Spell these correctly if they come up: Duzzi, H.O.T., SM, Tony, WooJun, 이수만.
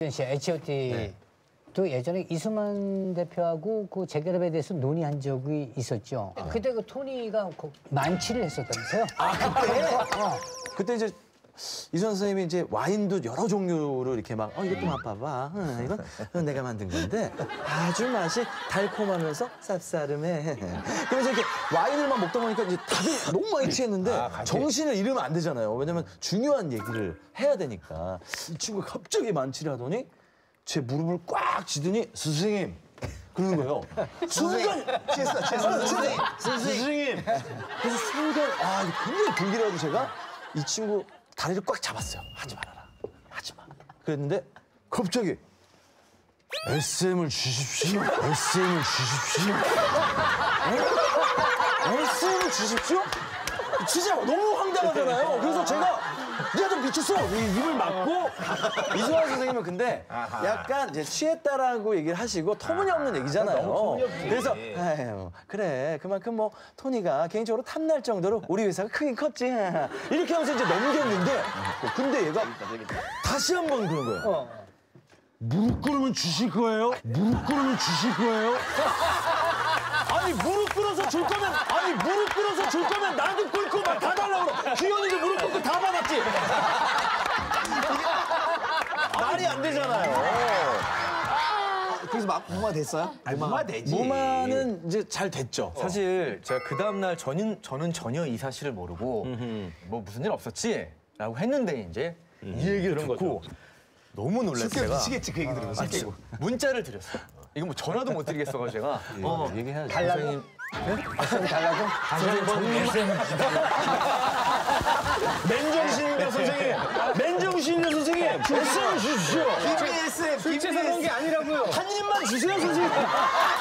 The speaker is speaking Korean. H.O.T. 네. 또 예전에 이수만 대표하고 그 재결합에 대해서 논의한 적이 있었죠. 아. 그때 그 토니가 만취를 했었다면서요? 아, 그때? 그때 이제 이수만 선생님이 이제 와인도 여러 종류를 이렇게 막 이것도 맛봐봐. 이건 내가 만든 건데 아주 맛이 달콤하면서 쌉싸름해. 그래서 이렇게 와인을 막 먹다 보니까 이제 다들 너무 많이 취했는데 정신을 잃으면 안 되잖아요. 왜냐면 중요한 얘기를 해야 되니까. 이 친구가 갑자기 만취를 하더니 제 무릎을 꽉 쥐더니 선생님 그러는 거예요. 순간! 선생님! 그래서 순간 굉장히 분기를 해도 제가 이 친구 다리를 꽉 잡았어요. 하지 말아라. 하지 마. 그랬는데 갑자기 SM을 주십시오. SM을 주십시오. SM을 주십시오? 진짜 너무 황당하잖아요. 그래서 제가 내가 좀 미쳤어! 입을 막고 이수만 선생님은 근데 약간 이제 취했다라고 얘기를 하시고 터무니없는 얘기잖아요. 그래서 아유, 그래 그만큼 뭐 토니가 개인적으로 탐날 정도로 우리 회사가 크긴 컸지 이렇게 하면서 이제 넘겼는데 근데 얘가 다시 한 번 그런 거예요. 무릎 꿇으면 주실 거예요? 무릎 꿇으면 주실 거예요? 아니 무릎 꿇어서 줄 거면 아니 무릎 꿇어서 줄 거면 나도 꿇고 막 다 달라고 그래. 기현이도 무릎 꿇고 다 받았지. 말이 안 되잖아요. 그래서 막 무마 됐어요? 아니, 무마 되지. 무마는 이제 잘 됐죠. 사실 제가 그 다음 날 저는 전혀 이 사실을 모르고 뭐 무슨 일 없었지라고 했는데 이제 이 얘기를 듣고 너무 놀랐어요. 제가 미치겠지 그 얘기 들으면서. 문자를 드렸어요. 이거 뭐 전화도 못 드리겠어가지고 제가 얘기해야지. 달라고? 선생님. 네? 달라고? 선생님 맨정신입니다 선생님. 맨정신입니다 선생님. SM을 주십시오. 김이 SM. 술취해서 그런 게 아니라고요. 한 입만 주세요 선생님.